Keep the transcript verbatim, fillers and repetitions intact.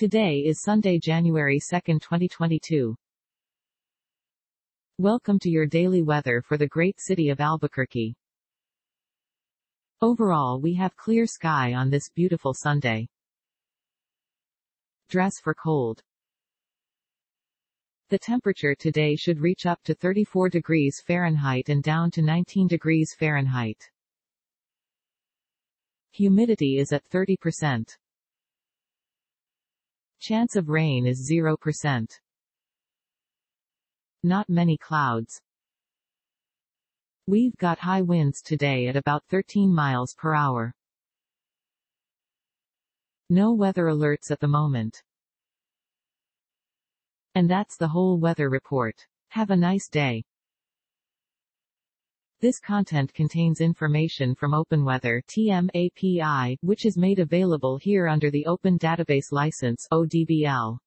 Today is Sunday, January second, twenty twenty-two. Welcome to your daily weather for the great city of Albuquerque. Overall, we have clear sky on this beautiful Sunday. Dress for cold. The temperature today should reach up to thirty-four degrees Fahrenheit and down to nineteen degrees Fahrenheit. Humidity is at thirty percent. Chance of rain is zero percent. Not many clouds. We've got high winds today at about thirteen miles per hour. No weather alerts at the moment. And that's the whole weather report. Have a nice day. This content contains information from OpenWeather T M A P I, which is made available here under the Open Database License O D B L.